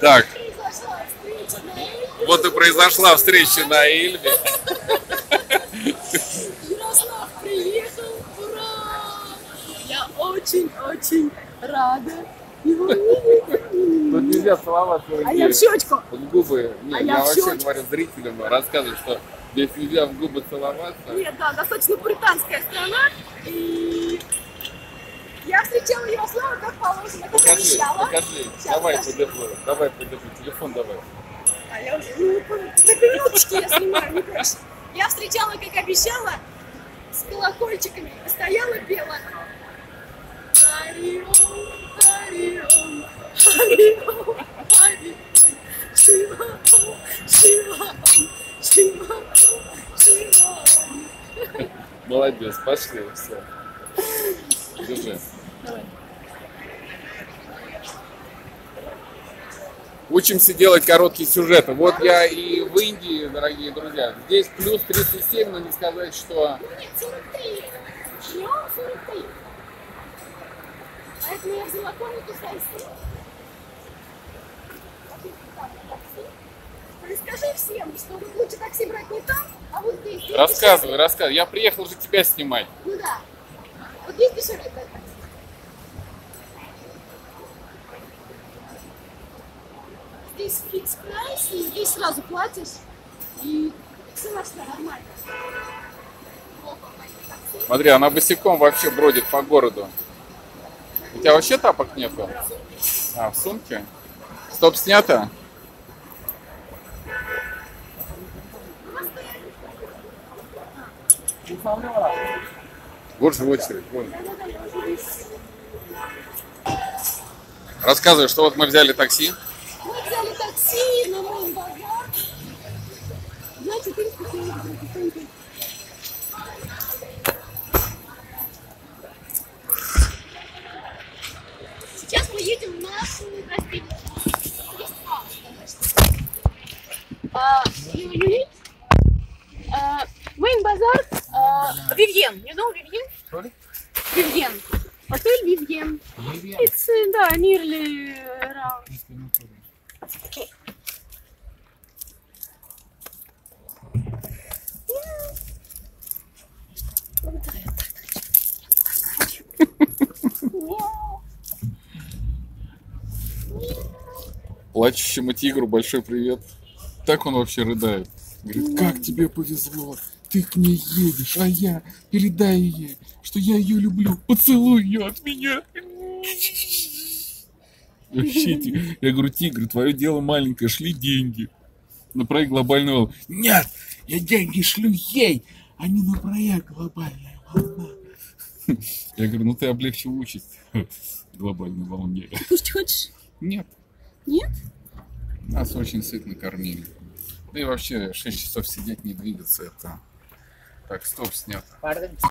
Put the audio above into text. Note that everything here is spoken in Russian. Так. Вот и произошла встреча на Эльбе. Ярослав приехал, ура! Я очень-очень рада его видеть. Тут нельзя целоваться. А я в щечку. В губы. Нет, я вообще говорю зрителям, рассказываю, что здесь нельзя в губы целоваться. Нет, да, достаточно британская страна. И я встречала Ярослава как положено, как обещала. Покажи, давай подержу, телефон давай. А я уже, на минуточки я снимаю, не проще. Я встречала, как обещала, с колокольчиками, стояла, пела. Арион, Арион, Арион, Арион, Шиваон, Шиваон, Шиваон, Шиваон. Молодец, пошли, все. Держи. Учимся делать короткие сюжеты. Вот я и в Индии, дорогие друзья. Здесь плюс 37, но не сказать, что... Ну нет, 43. Днем 43. Поэтому я взяла комнату своей страны. Расскажи всем, что лучше такси брать не там, а вот здесь. Рассказывай, рассказывай. Я приехал же тебя снимать. Ну да. Вот здесь пешерет. Здесь фикс прайс, и здесь сразу платишь, и цена нормально. Смотри, она босиком вообще бродит по городу. У тебя вообще тапок нету? А, в сумке? Стоп, снято? Вот же очередь, вон. Рассказывай, что вот мы взяли такси. Мы взяли такси на Район-базар за 400 рублей. Сейчас мы едем в нашу гостиницу. Район-базар Вивьен. You know Вивьен? Sorry? Вивьен. Отель Вивьен. It's, да, nearly around. Okay. Плачущему тигру большой привет. Так он вообще рыдает. Говорит, как тебе повезло, ты к ней едешь, а я передай ей, что я ее люблю, поцелуй ее от меня. Вообще, я говорю, тигр, твое дело маленькое, шли деньги на проект «Глобальная волна». Нет, я деньги шлю ей, а не на проект «Глобальная волна». Я говорю, ну ты облегчил участь глобальной волне. Ты кушать хочешь? Нет. Нет? Нас очень сытно кормили. Да и вообще 6 часов сидеть, не двигаться, это так, стоп, снято.